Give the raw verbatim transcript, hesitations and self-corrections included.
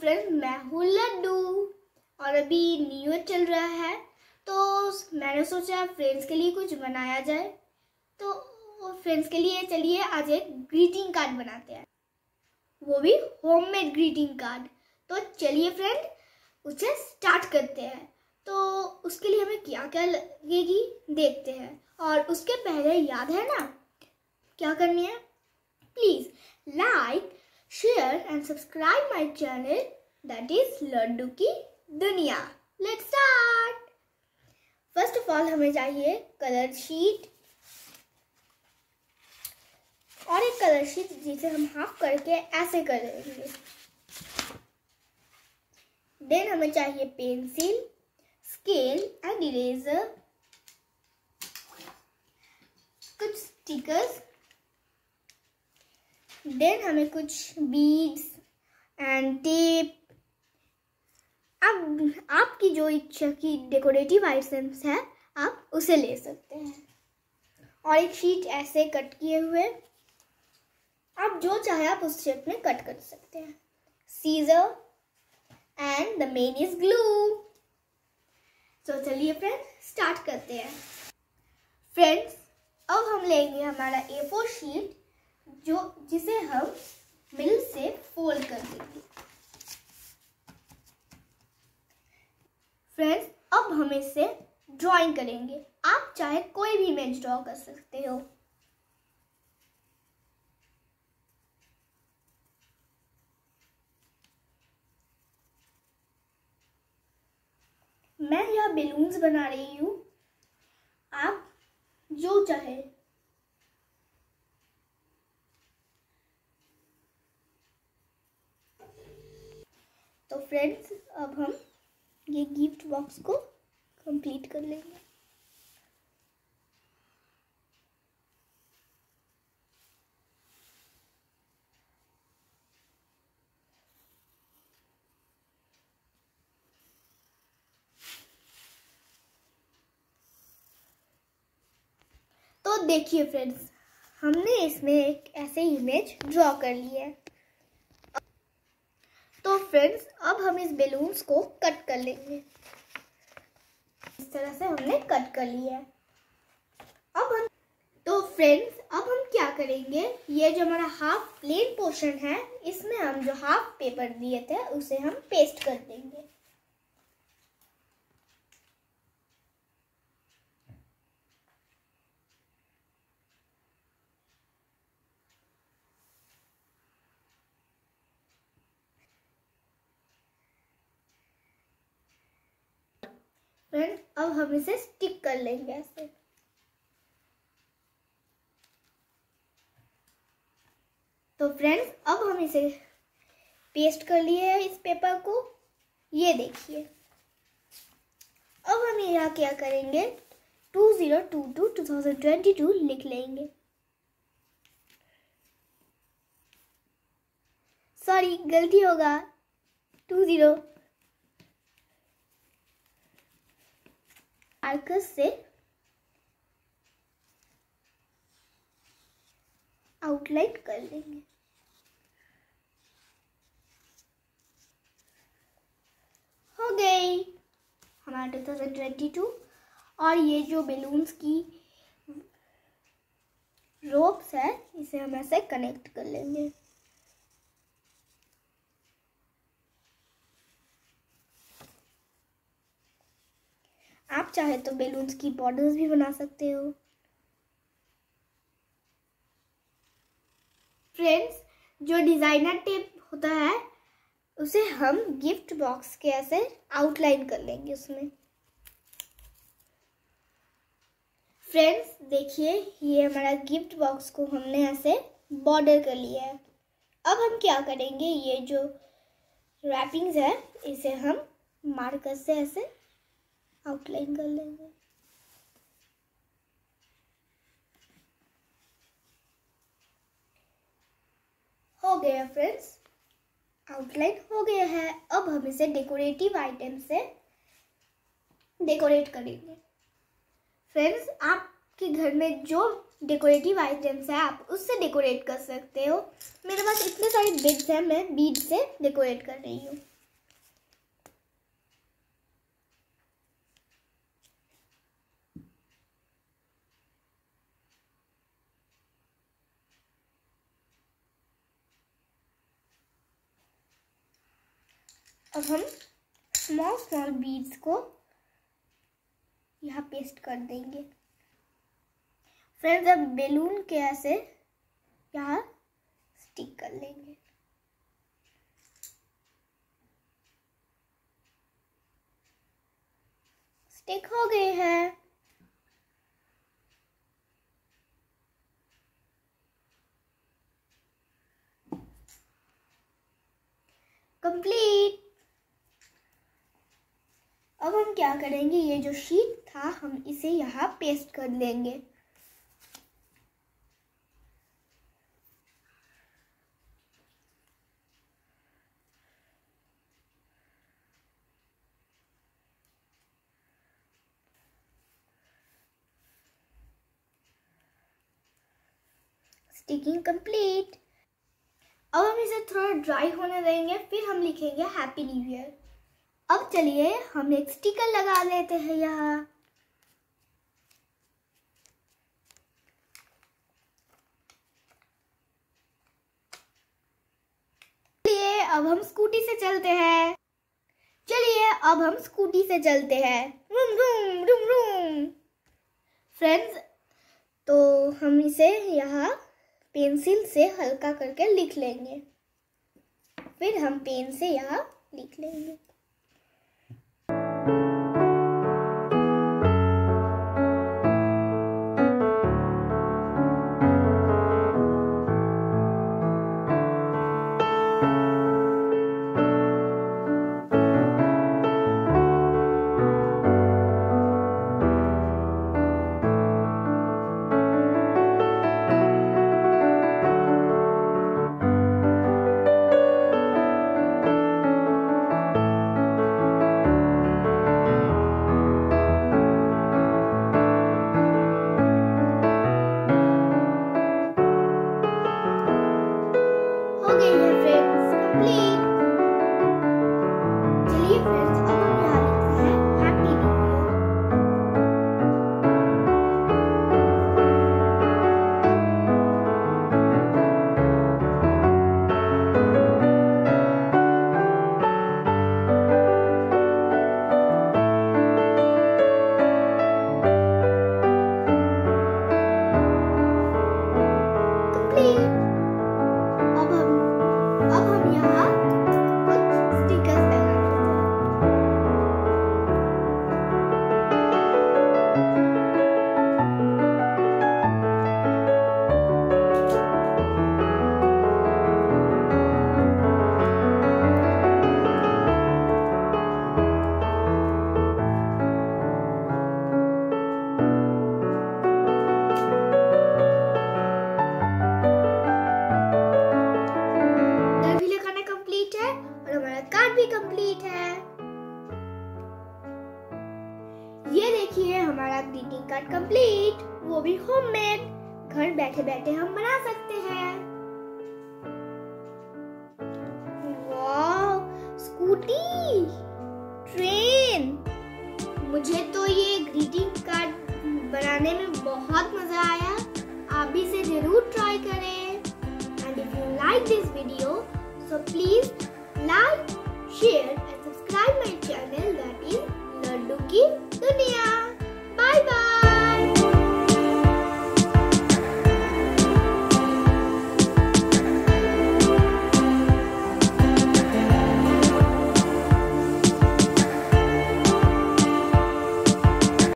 Friends, मैं हूँ लड्डू और अभी न्यू ईयर चल रहा है तो मैंने सोचा फ्रेंड्स के लिए कुछ बनाया जाए। तो फ्रेंड्स के लिए चलिए आज एक ग्रीटिंग कार्ड बनाते हैं, वो भी होममेड ग्रीटिंग कार्ड। तो चलिए फ्रेंड उसे स्टार्ट करते हैं। तो उसके लिए हमें क्या क्या लगेगी देखते हैं, और उसके पहले याद है ना क्या करनी है। Please like, share and subscribe my channel that is Laddu की दुनिया। Let's start. First of all हमें चाहिए कलर शीट और एक कलर शीट जिसे हम हाफ करके ऐसे कर देंगे। देन हमें चाहिए पेंसिल, स्केल एंड इरेजर, कुछ स्टिकर्स, देन हमें कुछ बीड्स एंड टेप। अब आपकी जो इच्छा की डेकोरेटिव आइटम्स है आप उसे ले सकते हैं, और एक शीट ऐसे कट किए हुए। आप जो चाहे आप उस शेप में कट कर सकते हैं। Scissor and the main is glue. तो चलिए फ्रेंड्स स्टार्ट करते हैं। फ्रेंड्स अब हम लेंगे हमारा ए फोर शीट जो जिसे हम मिल से फोल्ड कर देंगे। फ्रेंड्स अब हम इसे ड्राइंग करेंगे। आप चाहे कोई भी इमेज ड्रॉ कर सकते हो। मैं यह बेलून्स बना रही हूँ, आप जो चाहे। तो फ्रेंड्स अब हम ये गिफ्ट बॉक्स को कंप्लीट कर लेंगे। तो देखिए फ्रेंड्स हमने इसमें एक ऐसे इमेज ड्रॉ कर ली है। तो फ्रेंड्स अब हम इस बेलून्स को कट कर लेंगे। इस तरह से हमने कट कर लिया है। अब हम तो फ्रेंड्स अब हम क्या करेंगे, ये जो हमारा हाफ प्लेन पोर्शन है इसमें हम जो हाफ पेपर दिए थे उसे हम पेस्ट कर देंगे। फ्रेंड्स अब हम इसे स्टिक कर लेंगे ऐसे। तो फ्रेंड्स अब हम इसे पेस्ट कर लिए है इस पेपर को, ये देखिए। अब हम यहाँ क्या करेंगे, two zero two two two thousand twenty two लिख लेंगे। सॉरी गलती होगा, टू ज़ीरो मार्कर से आउटलाइन कर लेंगे। हो गई हमारा टू थाउज़ेंड ट्वेंटी टू। और ये जो बेलून्स की रोप्स है इसे हम ऐसे कनेक्ट कर लेंगे। आप चाहे तो बेलून्स की बॉर्डर्स भी बना सकते हो। फ्रेंड्स जो डिज़ाइनर टेप होता है उसे हम गिफ्ट बॉक्स के ऐसे आउटलाइन कर लेंगे उसमें। फ्रेंड्स देखिए ये हमारा गिफ्ट बॉक्स को हमने ऐसे बॉर्डर कर लिया है। अब हम क्या करेंगे, ये जो रैपिंग्स है इसे हम मार्कर से ऐसे आउटलाइन कर लेंगे। हो गया फ्रेंड्स, आउटलाइन हो गया है। अब हम इसे डेकोरेटिव आइटम से डेकोरेट करेंगे। फ्रेंड्स आपके घर में जो डेकोरेटिव आइटम्स है आप उससे डेकोरेट कर सकते हो। मेरे पास इतने सारे बीड्स हैं, मैं बीड से डेकोरेट कर रही हूँ। अब हम स्मॉल स्मॉल बीड्स को यहाँ पेस्ट कर देंगे। फ्रेंड्स, अब बेलून के ऐसे यहाँ स्टिक कर लेंगे। स्टिक हो गए हैं। कंप्लीट। अब हम क्या करेंगे, ये जो शीट था हम इसे यहाँ पेस्ट कर देंगे। Sticking complete. अब हम इसे थोड़ा ड्राई होने देंगे, फिर हम लिखेंगे हैप्पी न्यू ईयर। अब चलिए हम एक स्टिकर लगा लेते हैं यहाँ। चलिए अब हम स्कूटी से चलते हैं। चलिए अब हम स्कूटी से चलते हैं। Room room room room. Friends, तो हम इसे यहाँ पेंसिल से हल्का करके लिख लेंगे, फिर हम पेन से यहाँ लिख लेंगे। कंप्लीट है। ये देखिए हमारा ग्रीटिंग कार्ड कंप्लीट, वो भी होममेड। घर बैठे बैठे हम बना सकते हैं। Wow, scooty, train. मुझे तो ये ग्रीटिंग कार्ड बनाने में बहुत मजा आया। आप भी इसे जरूर ट्राई करें। And if you like this video, so please like, share and subscribe my channel, that is